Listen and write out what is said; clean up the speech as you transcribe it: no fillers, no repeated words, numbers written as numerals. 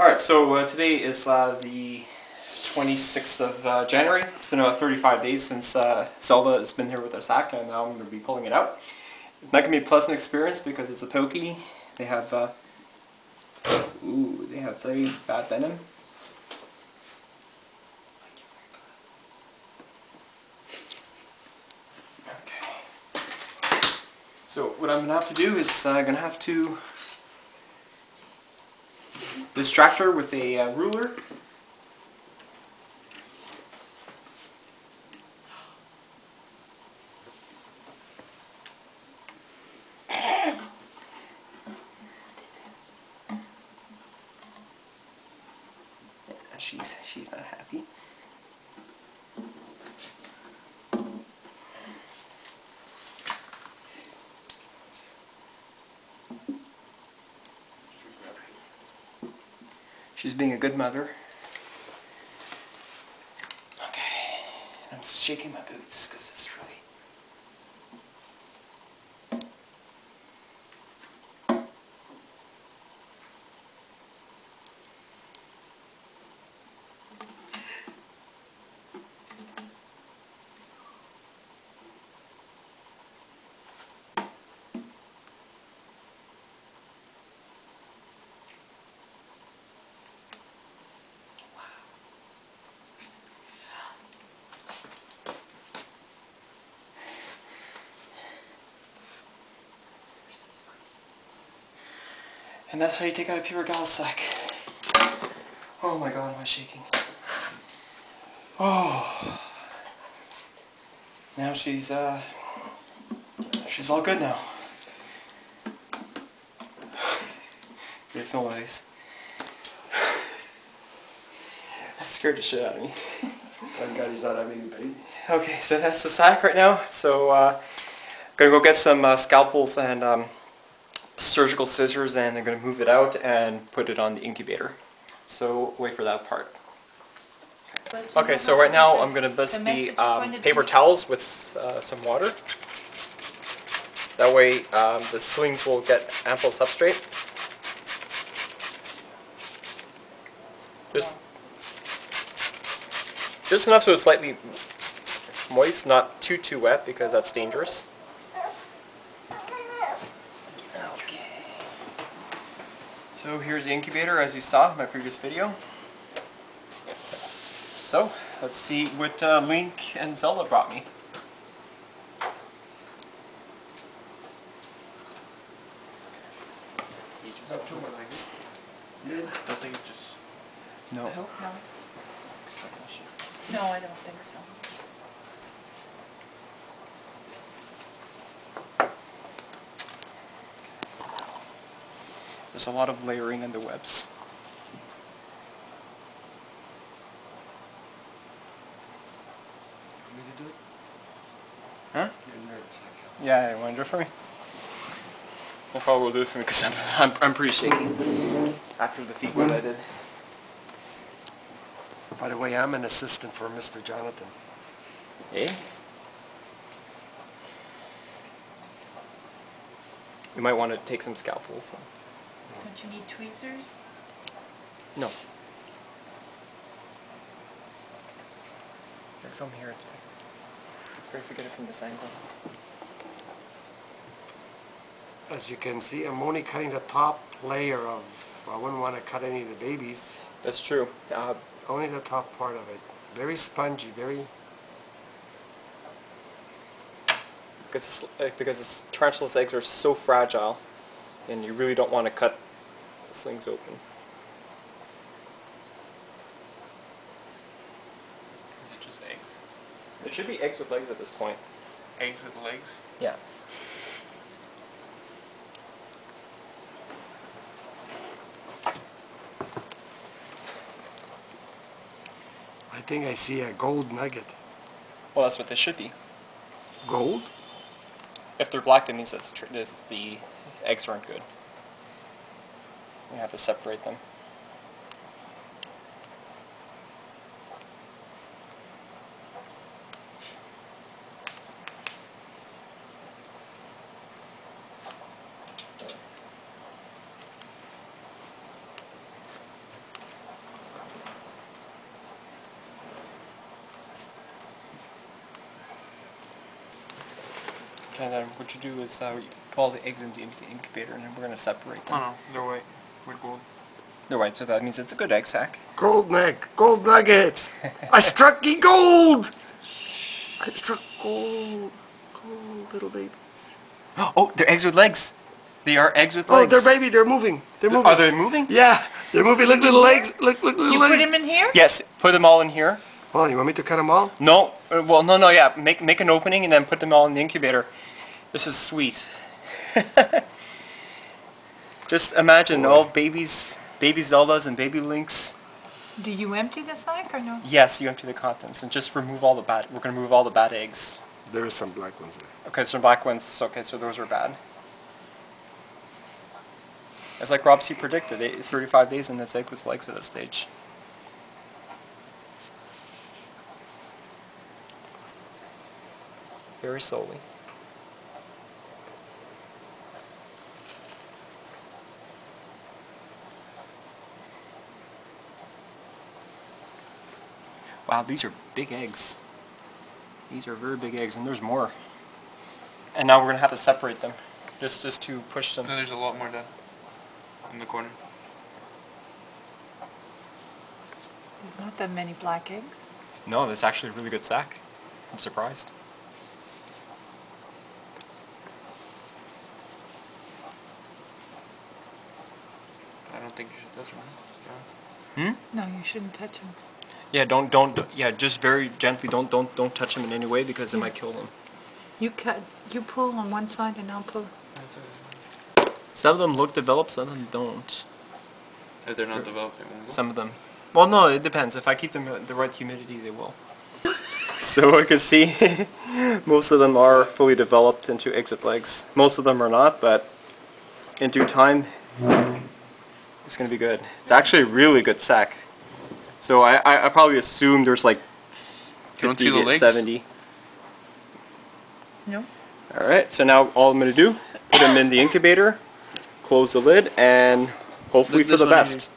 Alright, so today is the 26th of January. It's been about 35 days since Zelda has been here with our sack, and now I'm going to be pulling it out. It's not going to be a pleasant experience because it's a pokey. They have, ooh, they have very bad venom. So what I'm going to have to do is I'm going to have to distract her with a ruler. She's not happy. She's being a good mother. Okay, I'm shaking my boots because it's really... And that's how you take out a P. regalis sack. Oh my god, am I shaking. Oh. Now she's all good now. Good noise. That scared the shit out of me. Thank god he's not having a baby. Okay, so that's the sack right now. So I'm gonna go get some scalpels and surgical scissors, and I'm going to move it out and put it on the incubator. So wait for that part. Okay, so right now I'm going to buzz the paper towels with some water. That way the slings will get ample substrate. Just enough so it's slightly moist, not too wet because that's dangerous. So here's the incubator, as you saw in my previous video. So let's see what Link and Zelda brought me. No. No, I don't think so. There's a lot of layering in the webs. You want me to do it? Huh? You're nervous, I guess. Yeah, you want to do it for me? Well, probably will do it for me because I'm pretty shaky after the feet what I did. By the way, I'm an assistant for Mr. Jonathan. Eh? You might want to take some scalpels. So. Don't you need tweezers? No. They're from here, it's better. If we get it from this angle. As you can see, I'm only cutting the top layer of, well, I wouldn't want to cut any of the babies. That's true. Only the top part of it. Very spongy, very... Because tarantula's eggs are so fragile, and you really don't want to cut the slings open. Is it just eggs? It should be eggs with legs at this point. Eggs with legs? Yeah. I think I see a gold nugget. Well, that's what they should be. Gold? If they're black, that means that the eggs aren't good. We have to separate them. And then what you do is you put all the eggs into the incubator, and then we're going to separate them. Oh no, they're white. We're gold. They're white, so that means it's a good egg sack. Gold neck, gold nuggets. I struck ye gold. I struck gold, gold little babies. Oh, they're eggs with legs. They are eggs with legs. Oh, they're baby. They're moving. They're moving. Are they moving? Yeah, they're moving. Look, little legs. Look, little legs. You put them in here? Yes, put them all in here. Well, you want me to cut them all? No. Well, no, yeah. Make an opening and then put them all in the incubator. This is sweet. Just imagine all babies, baby Zeldas and baby Lynx. Do you empty the sack or no? Yes, you empty the contents and just remove all the bad. We're gonna remove all the bad eggs. There are some black ones there. Okay, some black ones. Okay, so those are bad. It's like Rob C. predicted, 35 days and this egg was legs at this stage. Very slowly. Wow, these are big eggs. These are very big eggs, and there's more. And now we're going to have to separate them, just to push them. No, there's a lot more done. In the corner. There's not that many black eggs. No, that's actually a really good sack. I'm surprised. I don't think you should touch them. Hmm? No, you shouldn't touch them. Yeah, don't, just very gently don't touch them in any way because it might kill them. You pull on one side and I'll pull. Some of them look developed, some of them don't. If they're not developed, they won't. Some of them. Well, no, it depends. If I keep them at the right humidity, they will. So I can see most of them are fully developed into eggs with legs. Most of them are not, but in due time, it's going to be good. It's actually a really good sack. So I probably assume there's like 50 to 70. No. All right, so now all I'm going to do, put them in the incubator, close the lid, and hopefully for the best.